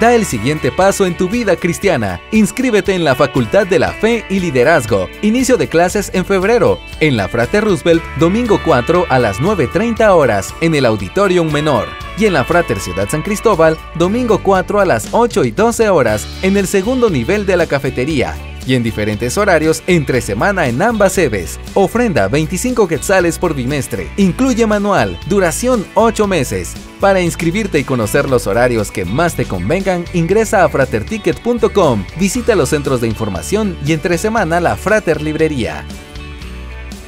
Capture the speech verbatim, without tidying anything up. Da el siguiente paso en tu vida cristiana. Inscríbete en la Facultad de la Fe y Liderazgo. Inicio de clases en febrero. En la Frater Roosevelt, domingo cuatro a las nueve treinta horas, en el Auditorium Menor. Y en la Frater Ciudad San Cristóbal, domingo cuatro a las ocho y doce horas, en el segundo nivel de la cafetería. Y en diferentes horarios entre semana en ambas sedes. Ofrenda veinticinco quetzales por bimestre. Incluye manual. Duración ocho meses. Para inscribirte y conocer los horarios que más te convengan, ingresa a frater ticket punto com. Visita los centros de información y entre semana la Frater Librería.